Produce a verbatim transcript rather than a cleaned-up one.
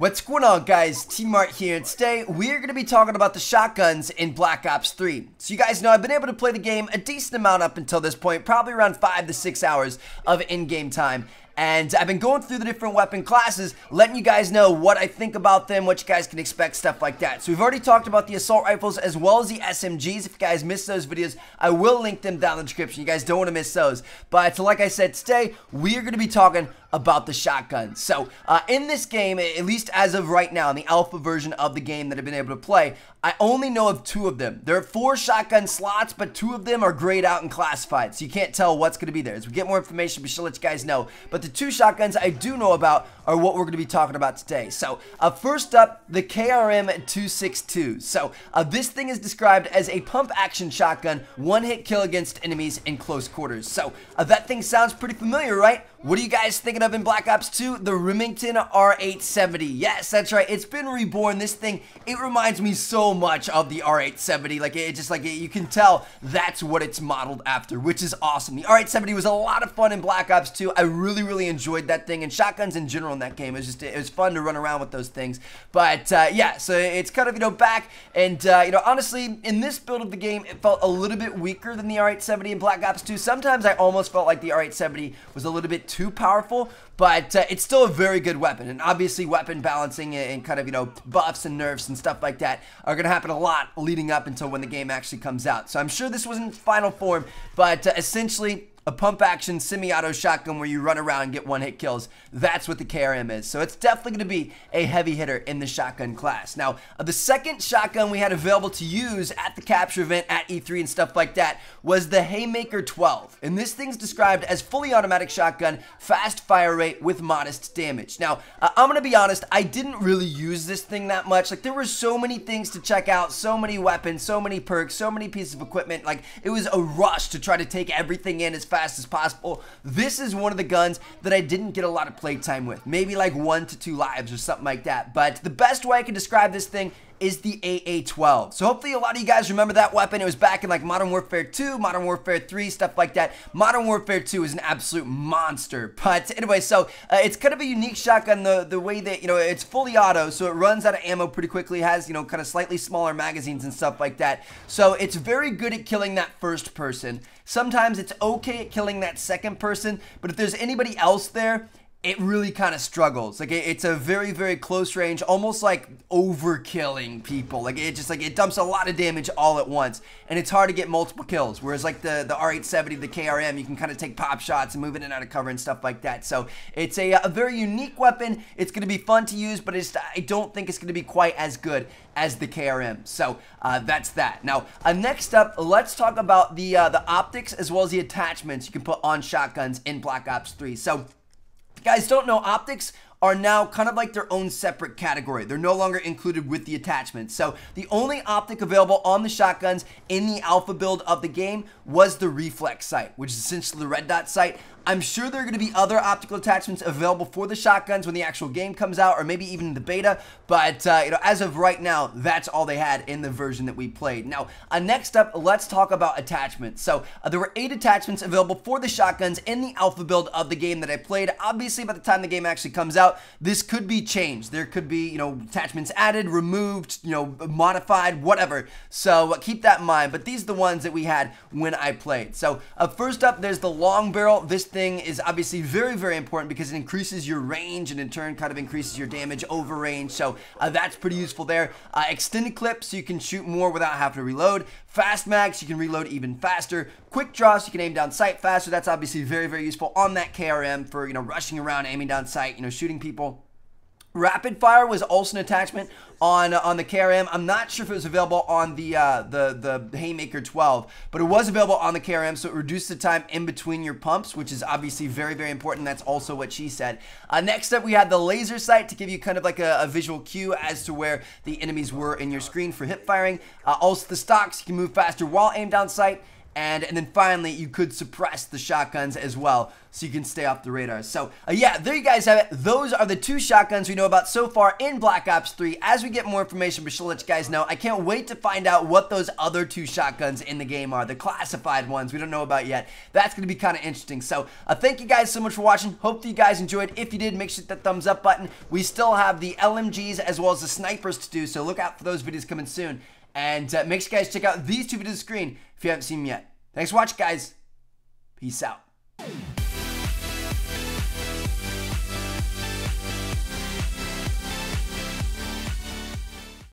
What's going on, guys? T-Mart here, and today we're going to be talking about the shotguns in Black Ops three. So you guys know I've been able to play the game a decent amount up until this point, probably around five to six hours of in-game time. And I've been going through the different weapon classes, letting you guys know what I think about them, what you guys can expect, stuff like that. So we've already talked about the assault rifles as well as the S M Gs. If you guys missed those videos, I will link them down in the description. You guys don't want to miss those. But like I said, today we're going to be talking about the shotgun. So uh, in this game, at least as of right now, in the alpha version of the game that I've been able to play, I only know of two of them. There are four shotgun slots, but two of them are grayed out and classified, so you can't tell what's going to be there. As we get more information, we should let you guys know. But the two shotguns I do know about are what we're going to be talking about today. So uh, first up, the K R M two sixty-two. So uh, this thing is described as a pump action shotgun, one hit kill against enemies in close quarters. So uh, that thing sounds pretty familiar, right? What are you guys thinking of in Black Ops two? The Remington R eight seventy. Yes, that's right. It's been reborn. This thing, it reminds me so much of the R eight seventy. Like, it just, like, it, you can tell that's what it's modeled after, which is awesome. The R eight seventy was a lot of fun in Black Ops two. I really, really enjoyed that thing, and shotguns in general in that game. It was just, it was fun to run around with those things. But, uh, yeah, so it's kind of, you know, back, and, uh, you know, honestly, in this build of the game, it felt a little bit weaker than the R eight seventy in Black Ops two. Sometimes I almost felt like the R eight seventy was a little bit too powerful, but uh, it's still a very good weapon, and obviously weapon balancing and kind of, you know, buffs and nerfs and stuff like that are going to happen a lot leading up until when the game actually comes out. So I'm sure this wasn't final form, but uh, essentially a pump-action semi-auto shotgun where you run around and get one-hit kills. That's what the K R M is. So it's definitely going to be a heavy hitter in the shotgun class. Now, uh, the second shotgun we had available to use at the capture event at E three and stuff like that was the Haymaker twelve. And this thing's described as fully automatic shotgun, fast fire rate with modest damage. Now, uh, I'm going to be honest, I didn't really use this thing that much. Like, there were so many things to check out, so many weapons, so many perks, so many pieces of equipment. Like, it was a rush to try to take everything in as fast as possible. This is one of the guns that I didn't get a lot of playtime with, maybe like one to two lives or something like that. But the best way I can describe this thing is the A A twelve. So hopefully a lot of you guys remember that weapon. It was back in like Modern Warfare two, Modern Warfare three, stuff like that. Modern Warfare two is an absolute monster. But anyway, so uh, it's kind of a unique shotgun, the, the way that, you know, it's fully auto, so it runs out of ammo pretty quickly, has, you know, kind of slightly smaller magazines and stuff like that. So it's very good at killing that first person. Sometimes it's okay at killing that second person, but if there's anybody else there, it really kind of struggles. Like, it, it's a very, very close range, almost like overkilling people. Like, it just, like, it dumps a lot of damage all at once, and it's hard to get multiple kills. Whereas, like, the, the R eight seventy, the K R M, you can kind of take pop shots and move in and out of cover and stuff like that. So it's a, a very unique weapon. It's going to be fun to use, but it's, I don't think it's going to be quite as good as the K R M. So uh, that's that. Now, uh, next up, let's talk about the, uh, the optics as well as the attachments you can put on shotguns in Black Ops three. So, guys, don't know, optics are now kind of like their own separate category. They're no longer included with the attachments. So the only optic available on the shotguns in the alpha build of the game was the reflex sight, which is essentially the red dot sight. I'm sure there are going to be other optical attachments available for the shotguns when the actual game comes out, or maybe even the beta, but uh, you know, as of right now, that's all they had in the version that we played. Now, uh, next up, let's talk about attachments. So uh, there were eight attachments available for the shotguns in the alpha build of the game that I played. Obviously, by the time the game actually comes out, this could be changed. There could be, you know, attachments added, removed, you know, modified, whatever. So uh, keep that in mind, but these are the ones that we had when I played. So uh, first up, there's the long barrel. This thing is obviously very, very important because it increases your range and in turn kind of increases your damage over range. So uh, that's pretty useful there. Uh, extended clip, so you can shoot more without having to reload. Fast mag, so you can reload even faster. Quick draw, so you can aim down sight faster. That's obviously very, very useful on that K R M for, you know, rushing around, aiming down sight, you know, shooting people. Rapid fire was also an attachment on on the K R M. I'm not sure if it was available on the uh, the the Haymaker twelve, but it was available on the K R M, so it reduced the time in between your pumps, which is obviously very, very important. That's also what she said. Uh, next up, we had the laser sight to give you kind of like a, a visual cue as to where the enemies were in your screen for hip firing. Uh, also the stocks, you can move faster while aimed down sight. And, and then finally, you could suppress the shotguns as well, so you can stay off the radar. So, uh, yeah, there you guys have it. Those are the two shotguns we know about so far in Black Ops three. As we get more information, we shall let you guys know. I can't wait to find out what those other two shotguns in the game are, the classified ones we don't know about yet. That's going to be kind of interesting. So, uh, thank you guys so much for watching. Hope that you guys enjoyed. If you did, make sure to hit that thumbs up button. We still have the L M Gs as well as the snipers to do, so look out for those videos coming soon. And uh, make sure you guys check out these two videos on the screen if you haven't seen them yet. Thanks for watching, guys. Peace out.